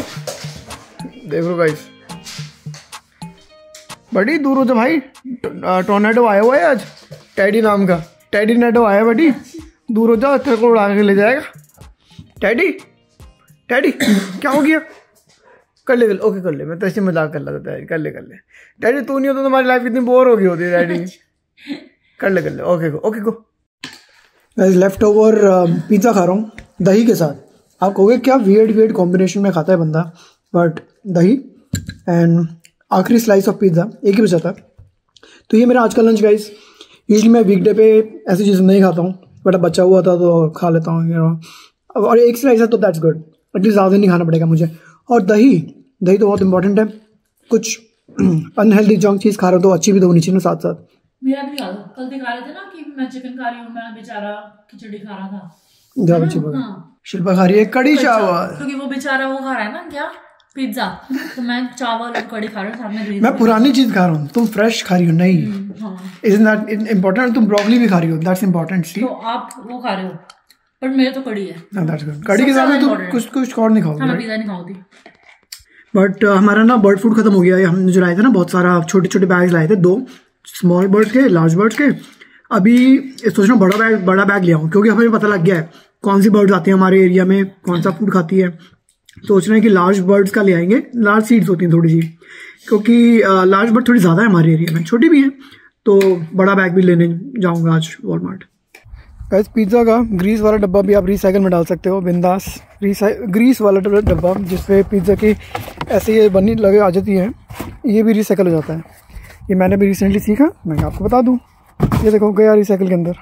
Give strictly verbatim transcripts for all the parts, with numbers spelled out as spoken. देख लो गाइस, बड़ी दूर हो तो भाई टोर्नेडो आया हुआ है आज, टैडी नाम का टैडी नेडो आया। बड़ी दूर हो जाओ, तेरे को उड़ा के ले जाएगा। टैडी टैडी क्या हो गया? कर ले कर ले ओके कर ले, मैं तो ऐसे मजाक कर रहा था। कर ले कर ले डैडी, तू नहीं होता तो तुम्हारी लाइफ इतनी बोर हो गई होती है डैडी। कर ले कर ले okay go okay go. Guys left over pizza खा रहा हूँ दही के साथ। आप कहोगे क्या वियर्ड वियर्ड कॉम्बिनेशन में खाता है बंदा, बट दही एंड आखिरी स्लाइस ऑफ पिज़्ज़ा एक ही बचा था। तो ये मेरा आज का लंच गाइस। यूजली मैं वीकडे पे ऐसी चीज़ नहीं खाता हूँ, बट अब बचा हुआ था तो खा लेता हूँ। और एक स्लाइस है तो दैट्स गुड, एटलीस्ट ज़्यादा नहीं खाना पड़ेगा मुझे। और दही दही तो बहुत इंपॉर्टेंट है। कुछ अनहेल्दी जंक चीज़ खा रहे हो तो अच्छी भी होनी चाहिए साथ साथ। मेरा भी कल दिखा रहे थे ना कि मैं चिकन खा रही हूं, मैं बेचारा खिचड़ी खा रहा था। जा बेचारा शिल्पा खा रही है कड़ी चावल, क्योंकि वो बेचारा वो खा रहा है ना क्या पिज्जा, तो मैं चावल और कड़ी खा रहा हूं सामने। मैं पुरानी चीज खा रहा हूं, तुम फ्रेश खा रही हो। नहीं इज नॉट इंपॉर्टेंट। तुम ब्रोकली भी खा रही हो, दैट्स इंपॉर्टेंट। तो आप वो खा रहे हो, पर मेरे तो कड़ी है। That's good. कड़ी के साथ तुम कुछ कुछ और नहीं खाओगे? मैं पिज्जा नहीं खाऊंगी। बट हमारा ना बर्ड फूड खत्म हो गया है। हमने जो लाए थे ना बहुत सारा, छोटे छोटे बैग्स लाए थे, दो स्मॉल बर्ड्स के लार्ज बर्ड्स के। अभी सोच रहा हूँ बड़ा बैग बड़ा बैग ले आऊँ, क्योंकि हमें पता लग गया है कौन सी बर्ड्स आती हैं हमारे एरिया में, कौन सा फूड खाती है। सोच रहे हैं कि लार्ज बर्ड्स का ले आएंगे। लार्ज सीड्स होती हैं थोड़ी सी, क्योंकि लार्ज बर्ड थोड़ी ज़्यादा है हमारे एरिया में, छोटी भी है। तो बड़ा बैग भी लेने जाऊँगा आज वॉलमार्ट। गाइस पिज़्ज़ा का ग्रीस वाला डब्बा भी आप रीसाइकिल में डाल सकते हो बिंदास। ग्रीस वाला डब्बा जिसपे पिज़्ज़ा की ऐसे ये बनी लगे आ जाती है, ये भी रीसाइकिल हो जाता है। ये मैंने भी रिसेंटली सीखा, मैं आपको बता दूं। ये देखो गया रिसाइकिल के अंदर।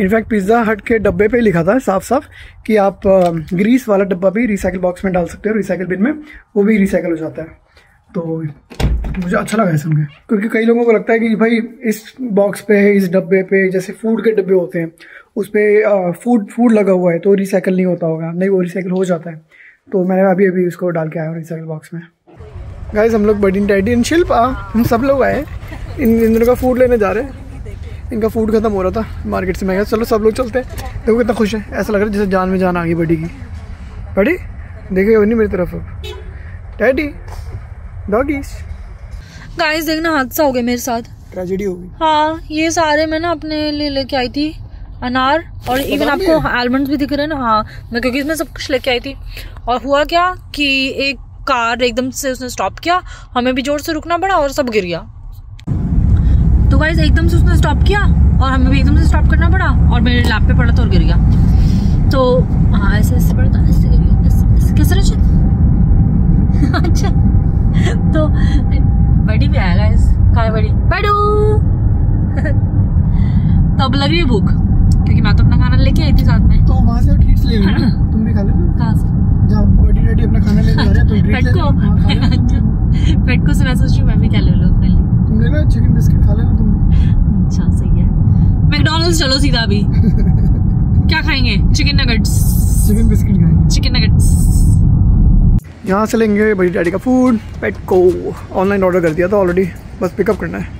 इनफैक्ट पिज़्ज़ा हट के डब्बे पे लिखा था साफ साफ कि आप ग्रीस वाला डब्बा भी रिसाइकिल बॉक्स में डाल सकते हो, रिसाइकिल बिन में, वो भी रिसाइकिल हो जाता है। तो मुझे अच्छा लगा है सुन के, क्योंकि कई लोगों को लगता है कि भाई इस बॉक्स पे इस डब्बे पे, जैसे फूड के डब्बे होते हैं उस पर फूड फूड लगा हुआ है तो रिसाइकिल नहीं होता होगा। नहीं, वो रिसाइकिल हो जाता है। तो मैंने अभी अभी उसको डाल के आया हूँ रिसाइकिल बॉक्स में। गाइस हम लोग बडी डैडी एंड शिल्पा हम सब लोग आए, इन इंद्रों का फूड लेने जा रहे हैं। इनका फूड खत्म हो रहा था मार्केट से, मैं कहा चलो सब लोग चलते हैं। देखो कितना खुश है, ऐसा लग रहा है जैसे जान में जान आ गई बडी की। बडी देखे वो नहीं मेरी तरफ, डैडी डॉगीज। गाइस देखना हादसा हो गया मेरे साथ, ट्रेजेडी हो गई। हाँ ये सारे मैं ना अपने लिए लेके आई थी अनार, और इवन आपको आलमंड्स भी दिख रहे हैं ना। हाँ मैं क्योंकि इसमें सब कुछ लेके आई थी, और हुआ क्या कि एक कार एकदम से उसने स्टॉप किया, हमें भी जोर से रुकना पड़ा और सब गिर गया। तो गाइस एकदम से उसने स्टॉप किया और हमें भी एकदम से स्टॉप करना पड़ा, और मेरे लैप पे पड़ा तो और गिर गया। तो हाँ ऐसे ऐसे पड़ा था, ऐसे गिर गया कैसे रचित। अच्छा तो बड़ी भी आया गाइस, काय बड़ी बड़ू। तो अब लग रही है भूख, क्योंकि मैं तो अपना खाना लेके आई थी साथ में। तो वहाँ से ट्रीट्स ले लेना, तुम भी खा लेना। कहाँ से? बड़ी रेडी अपना खाना लेके जा रहे हैं तो पेट को पेट को सुना सोच रही हूँ मैं भी क्या ले लूँ अपने लिए। तुम ले लो चिकन बिस्किट खा लेना तुम। अच्छा सही है, मैकडॉनल्ड्स चलो सीधा अभी। क्या खाएंगे? चिकन नगेट्स, चिकन बिस्किट खाएंगे, चिकन नगेट्स। यहाँ से लेंगे बड़ी डैडी का फूड। पेट को ऑनलाइन ऑर्डर कर दिया था ऑलरेडी, बस पिकअप करना है।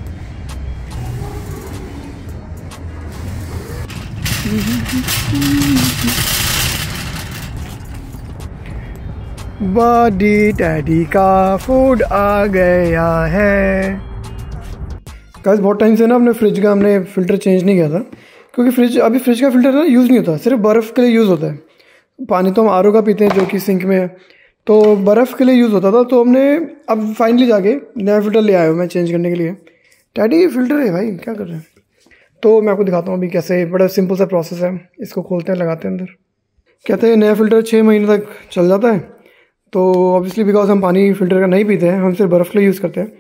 बडी डैडी का फूड आ गया है। गाइस बहुत टाइम से ना अपने फ्रिज का हमने फ़िल्टर चेंज नहीं किया था, क्योंकि फ्रिज अभी फ्रिज का फ़िल्टर ना यूज़ नहीं होता, सिर्फ बर्फ़ के लिए यूज़ होता है। पानी तो हम आर ओ का पीते हैं जो कि सिंक में है, तो बर्फ़ के लिए यूज़ होता था। तो हमने अब फाइनली जाके नया फ़िल्टर ले आया हूँ मैं चेंज करने के लिए। डैडी फ़िल्टर है भाई, क्या कर रहे हैं? तो मैं आपको दिखाता हूँ अभी कैसे, बड़ा सिंपल सा प्रोसेस है। इसको खोलते हैं, लगाते हैं अंदर। कहते हैं नया फ़िल्टर छः महीने तक चल जाता है, तो ऑब्वियसली बिकॉज हम पानी फिल्टर का नहीं पीते हैं, हम सिर्फ बर्फ़ के लिए यूज़ करते हैं।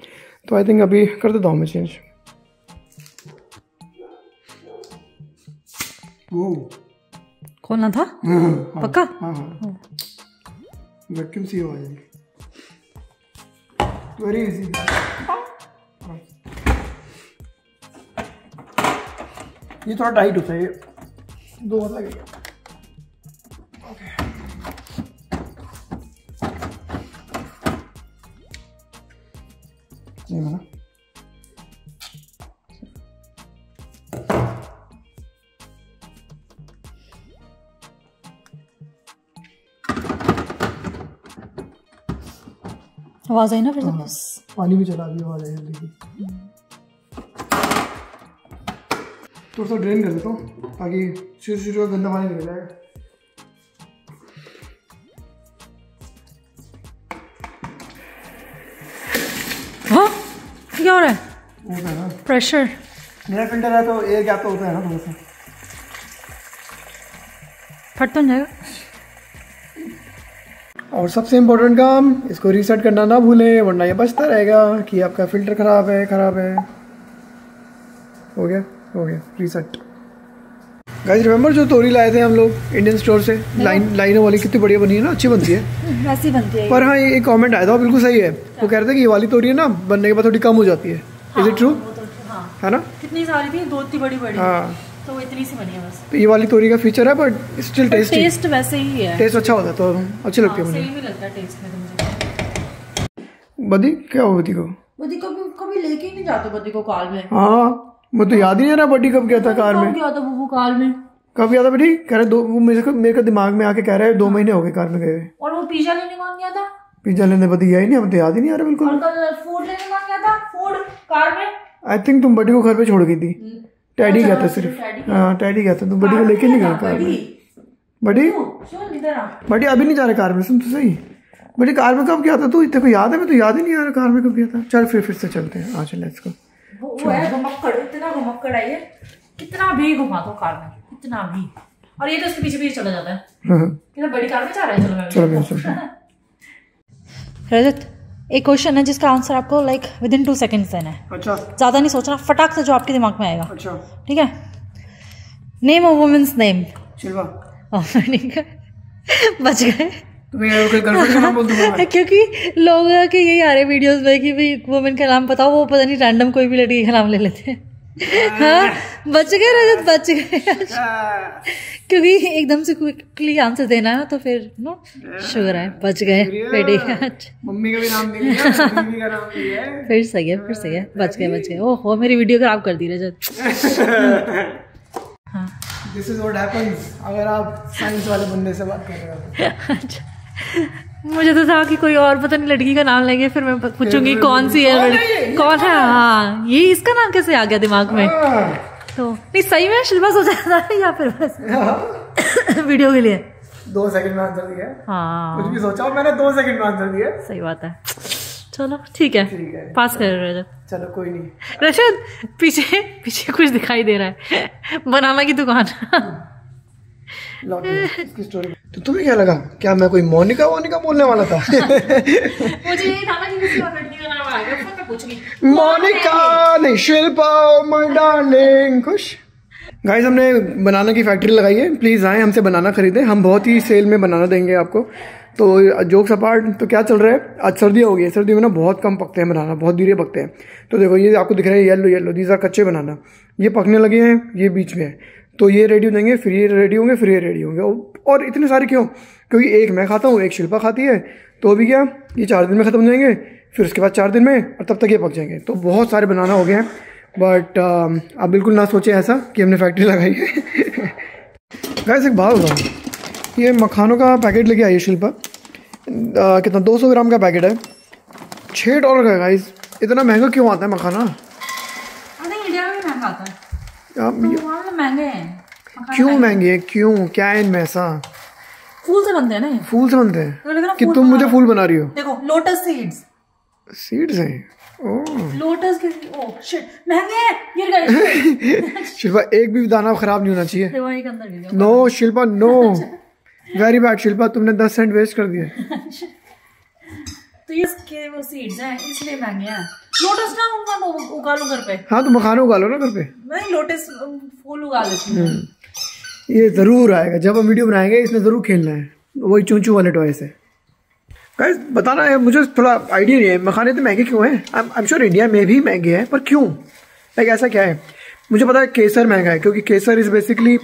तो आई थिंक अभी कर देता हूँ मैं चेंज। वो खोलना था पक्का? हाँ हाँ वैक्यूम सी हो जाएगी, वेरी इजी। ये थोड़ा टाइट होता है, दो बार लगेगा। नहीं बना आवाज आई ना फिर से, पानी भी चला दिया, आवाज आई हल्की। थोड़ा सा ड्रेन कर देता हूँ ताकि शुरू शुरू का गंदा पानी निकल जाएगा। क्या हो रहा है? होता है ना प्रेशर, नया फिल्टर है तो एयर गैप तो होता है ना, थोड़ा सा फट तो नहीं जाएगा। और सबसे इम्पोर्टेंट काम, इसको रीसेट करना ना भूलें वरना ये बचता रहेगा कि आपका फिल्टर खराब है खराब है हो गया हो गया रीसेट। गाइस रिमेंबर जो तोरी लाए थे हम लोग इंडियन स्टोर से, लाइन लाइनों वाली कितनी बढ़िया बनी है ना, अच्छी बनती है, वैसी बनती है। पर हाँ एक कमेंट आया था, बिल्कुल सही है, वो कह रहे थे कि ये वाली तोरी है ना बनने के बाद थोड़ी कम हो जाती है। Is it true? है ना, कितनी सारी थी, दो इतनी बड़ी बड़ी, हाँ तो इतनी सी बनी है बस। तो ये वाली तोरी का फीचर है बट स्टिल टेस्ट टेस्ट वैसे ही है, टेस्ट अच्छा होता है तो अच्छी लगती है मुझे, सही भी लगता है टेस्ट में तो मुझे। बदी क्या हो, बदी को बदी को कभी लेके ही नहीं जाते बदी को कार में। हां मुझे तो याद ही नहीं रहा बड्डी कब गया था कार में, गया था वो कार में कब गया था बड्डी, कह रहे दो, वो मेरे को मेरे को दिमाग में आके कह रहा है दो महीने हो गए कार में गए। और वो पिज्जा लेने कौन गया था? पिज्जा लेने बड्डी गया ही नहीं, मुझे याद ही नहीं आ रहा बिल्कुल। और कल फूड लेने कौन गया था? फूड कार में, आई थिंक तुम बड्डी को घर पे छोड़ गई थी, टैडी गया था सिर्फ। हां टैडी गया था, तुम बड्डी को लेके नहीं गया कार में। बड्डी सुन इधर आ, बड्डी अभी नहीं जा रहा कार में, सुन तो सही बड्डी कार में कब गया था तू, इतना याद है? मैं तो याद ही नहीं आ रहा कार में कब गया था। चल फिर फिर से चलते हैं, हां चल लेट्स गो। वो है घुमक्कड़, इतना घुमक्कड़ है ये, कितना भी घुमा दो कार में, इतना भी, और ये तो इसके पीछे पीछे चला जाता है। कितना बड़ी कार में जा रहा है, चलो चलो मैं चलता। रजत एक क्वेश्चन है जिसका आंसर आपको like within two seconds देना है, अच्छा ज्यादा नहीं सोचना, फटाक से जो आपके दिमाग में आएगा, अच्छा ठीक है। Name a women's name. Shilpa. ठीक है बच गए, क्योंकि लोगों के यही आ रहे वीडियोस में कि भाई वुमेन का नाम बताओ, वो पता नहीं रैंडम कोई भी लड़की का नाम ले लेते हैं। हाँ बच गए रजत, बच गए क्योंकि एकदम से क्विकली आंसर देना है तो फिर नो शुगर है, बच गए बेटे। मम्मी का भी नाम दिया, फिर सही है फिर सही है, बच गए बच गए। ओहो मेरी वीडियो खराब कर दी रजत। हाँ दिस इज व्हाट हैपेंस अगर आप साइंस वाले बंदे से बात कर रहे हो। अच्छा मुझे तो था कि कोई और पता नहीं लड़की का नाम लेंगे, फिर मैं पूछूंगी कौन सी है लड़की, कौन है, हाँ ये इसका नाम कैसे आ गया दिमाग में, तो नहीं सही में शिल्पा सोचा था या फिर बस वीडियो के लिए दो सेकंड में आंसर दिया। हाँ कुछ भी सोचा मैंने, दो सेकंड में आंसर दिया, सही बात है। चलो ठीक है, है पास कर रहे रजत, चलो कोई नहीं। रजत पीछे पीछे कुछ दिखाई दे रहा है, बनाना की दुकान। इसकी स्टोरी तो तुम्हें क्या लगा, क्या मैं कोई मोनिका मोनिका बोलने वाला था? मुझे ये था ना कि किसी और लड़की का नाम आ गया, फिर मैं पूछूंगी मोनिका नहीं शिल्पा माय डार्लिंग। खुश गाइस हमने बनाना की फैक्ट्री लगाई है, प्लीज़ आएँ हमसे बनाना खरीदें, हम बहुत ही सेल में बनाना देंगे आपको। तो जोक्स अपार्ट, तो क्या चल रहा है, आज सर्दियाँ हो गई है, सर्दियों में ना बहुत कम पकते हैं बनाना, बहुत धीरे पकते हैं। तो देखो ये आपको दिख रहे हैं येलो येलो, दीज आर कच्चे बनाना, ये पकने लगे हैं, ये बीच में है, तो ये रेडी हो जाएंगे, फिर ये रेडी होंगे, फिर ये रेडी होंगे। और इतने सारे क्यों? क्योंकि एक मैं खाता हूँ, एक शिल्पा खाती है, तो भी क्या ये चार दिन में ख़त्म हो जाएंगे, फिर उसके बाद चार दिन में, और तब तक ये पक जाएंगे। तो बहुत सारे बनाना हो गए हैं, बट आप बिल्कुल ना सोचें ऐसा कि हमने फैक्ट्री लगाई है। गाइस एक बात बताऊँ, ये मखानों का पैकेट लेके आई है शिल्पा, आ, कितना दो सौ ग्राम का पैकेट है, छः डॉलर का। गाइस इतना महंगा क्यों आता है मखाना? इंडिया में महंगा आता है, महंगे हैं क्यों, महंगे क्यों, क्या है इनमें ऐसा? फूल से बनते हैं ना, फूल से बनते हैं कि तुम मुझे फूल बना रही हो। देखो लोटस सीड्स, सीड्स हैं ओह लोटस के, ओह शिट महंगे हैं गिर गए। शिल्पा एक भी दाना खराब नहीं होना चाहिए। No Shilpa no, very bad Shilpa, तुमने दस सेंट वेस्ट कर दिए। तो इसके वो सीड्स हैं इसलिए महंगे हैं। लोटस ना उगा लो घर पे। हाँ तो मखाना उगा लो ना घर पे। नहीं लोटस फूल उगा लेती हूँ। ये जरूर आएगा जब हम वीडियो बनाएंगे, इसने जरूर खेलना है, वही चूचू वाले टॉय से। गाइस बताना है मुझे, थोड़ा आइडिया नहीं है मखाने तो महंगे क्यों हैं। आई एम श्योर इंडिया में भी महंगे हैं, पर क्यों, लाइक ऐसा क्या है? मुझे पता है केसर महंगा है क्योंकि केसर इज बेसिकली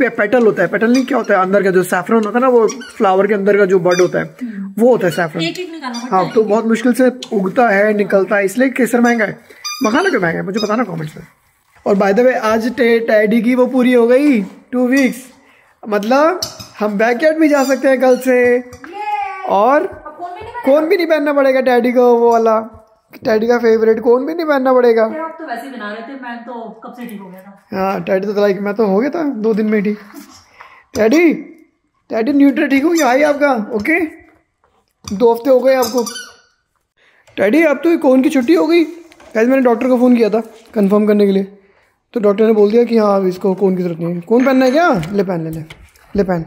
पेटल होता है, पेटल नहीं क्या होता है अंदर का जो सैफरन होता है ना, वो फ्लावर के अंदर का जो बड होता है वो होता है सैफरन। हाँ तो बहुत मुश्किल से उगता है, निकलता है, इसलिए केसर महंगा है। मखाना क्यों महंगा है मुझे बताना कमेंट्स में। और बाय द वे आज टैडी की वो पूरी हो गई टू वीक्स, मतलब हम बैकयार्ड भी जा सकते हैं कल से, और कौन भी नहीं पहनना पड़ेगा डैडी को, वो वाला डैडी का फेवरेट कौन भी नहीं पहनना पड़ेगा। आप तो वैसे बना रहे थे, मैं तो कब से ठीक हो गया था। हाँ डैडी तो लाइक मैं तो हो गया था दो दिन में ठीक। डैडी डैडी न्यूट्रल ठीक हो गया आई आपका ओके, दो हफ्ते हो गए आपको। डैडी अब तो कौन की छुट्टी हो गई। गाइस मैंने डॉक्टर को फ़ोन किया था कंफर्म करने के लिए, तो डॉक्टर ने बोल दिया कि हाँ इसको कौन की जरूरत नहीं है। कौन पहनना है क्या? ले पहन ले ले, ले पहन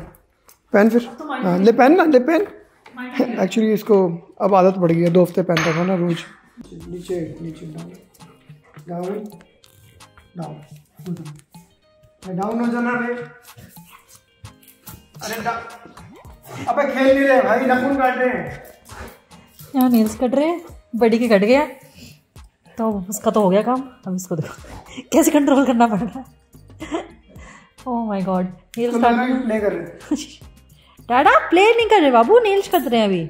पहन फिर हाँ ले पहन ना ले पहन। एक्चुअली इसको अब आदत पड़ गई है, दो हफ्ते पहनता था ना रोज। नीचे नीचे डाउन डाउन डाउन हो जाना भाई। अरे अबे खेल नहीं रहे भाई, नाखून काट रहे हैं। यहाँ नेल्स कट रहे हैं, बड़ी के कट गया तो उसका तो हो गया काम। अब इसको देखो कैसे कंट्रोल करना पड़ रहा है। ओह माय गॉड नेल्स नहीं कर रहे डाडा, प्ले नहीं कर रहे बाबू, नेल्स कट रहे हैं अभी।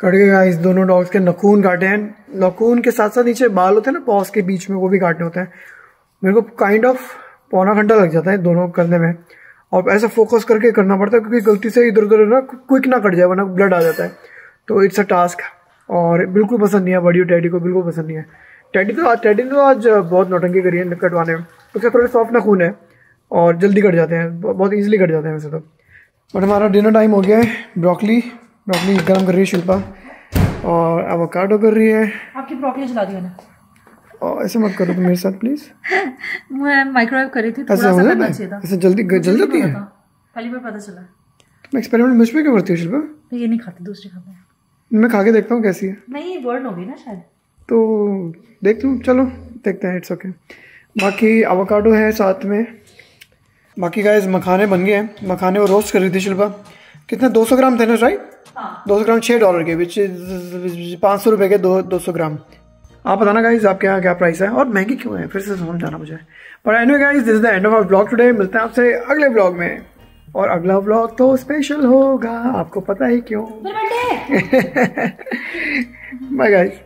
कट गए गाइस दोनों डॉग्स के नाखून काटे हैं। नाखून के साथ साथ नीचे बाल होते हैं ना पॉज के बीच में, वो भी काटने होते हैं। मेरे को काइंड ऑफ पौना घंटा लग जाता है दोनों करने में, और ऐसा फोकस करके करना पड़ता है क्योंकि गलती से इधर उधर ना क्विक ना कट जाए वरना ब्लड आ जाता है। तो इट्स अ टास्क और बिल्कुल पसंद नहीं है बड़ी और डैडी को, बिल्कुल पसंद नहीं है। डैडी तो आज डैडी तो आज बहुत नौटंकी करी है कटवाने में। उसके थोड़े सॉफ्ट नाखून है और जल्दी कट जाते हैं, बहुत ईजिली कट जाते हैं वैसे तो। बट हमारा डिनर टाइम हो गया है। ब्रोकली ब्रोकली गर्म कर रही है शिल्पा, और एवोकाडो कर रही है। आपकी ब्रोकली जला दिया ना, और ऐसे मत करो तो मेरे साथ प्लीज़। मैं माइक्रोवेव करी थी, ऐसा हो जाता है ऐसे जल्दी जल जाती है। पहली बार पता चला। तुम एक्सपेरिमेंट मुझ पर क्यों करती हो शिल्पा? ये नहीं खाती दूसरे खाते हैं। मैं खा के देखता हूँ कैसी है। नहीं बर्न हो गई ना शायद, तो देख लूँ चलो देखते हैं इट्स ओके। बाकी एवोकाडो है साथ में। बाकी गाइस मखाने बन गए हैं, मखाने वो रोस्ट कर रही थी शिल्पा। कितने दो सौ ग्राम थे ना राइट? दो सौ ग्राम छः डॉलर के, विच पाँच सौ रुपये के दो दो सौ ग्राम। आप बताना गाइस आपके यहाँ क्या प्राइस है और महंगी क्यों है, फिर से समझ जाना मुझे। पर anyway guys this is the end of our blog today. मिलते हैं आपसे अगले ब्लॉग में, और अगला ब्लॉग तो स्पेशल होगा आपको पता ही क्यों। Bye guys.